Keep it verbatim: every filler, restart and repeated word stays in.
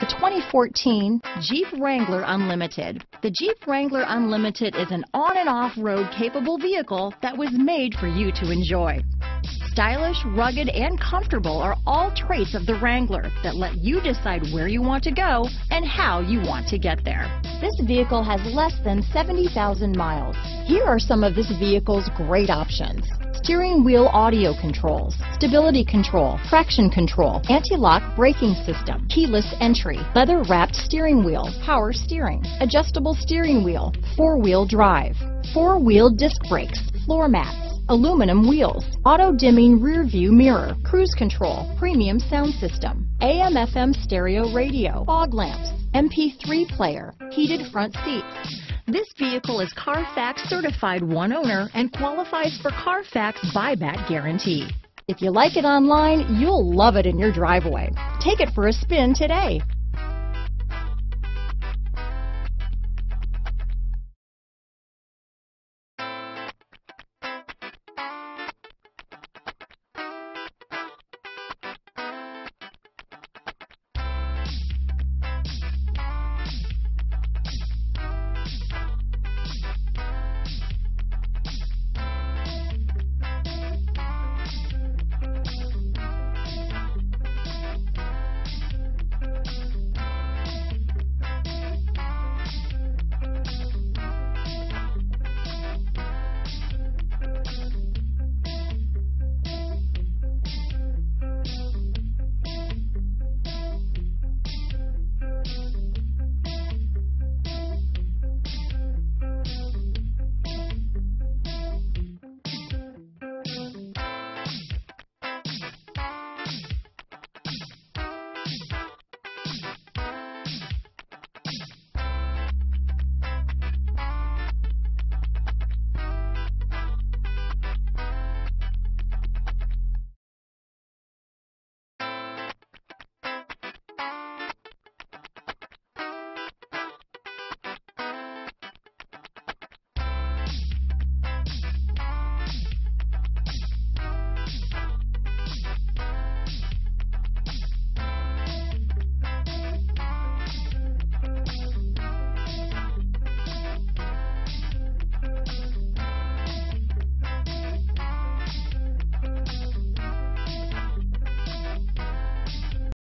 The twenty fourteen Jeep Wrangler Unlimited. The Jeep Wrangler Unlimited is an on and off road capable vehicle that was made for you to enjoy. Stylish, rugged, and comfortable are all traits of the Wrangler that let you decide where you want to go and how you want to get there. This vehicle has less than seventy thousand miles. Here are some of this vehicle's great options: steering wheel audio controls, stability control, traction control, anti-lock braking system, keyless entry, leather wrapped steering wheel, power steering, adjustable steering wheel, four-wheel drive, four-wheel disc brakes, floor mats, aluminum wheels, auto dimming rear view mirror, cruise control, premium sound system, A M F M stereo radio, fog lamps, M P three player, heated front seats. This vehicle is Carfax certified one owner and qualifies for Carfax buyback guarantee. If you like it online, you'll love it in your driveway. Take it for a spin today.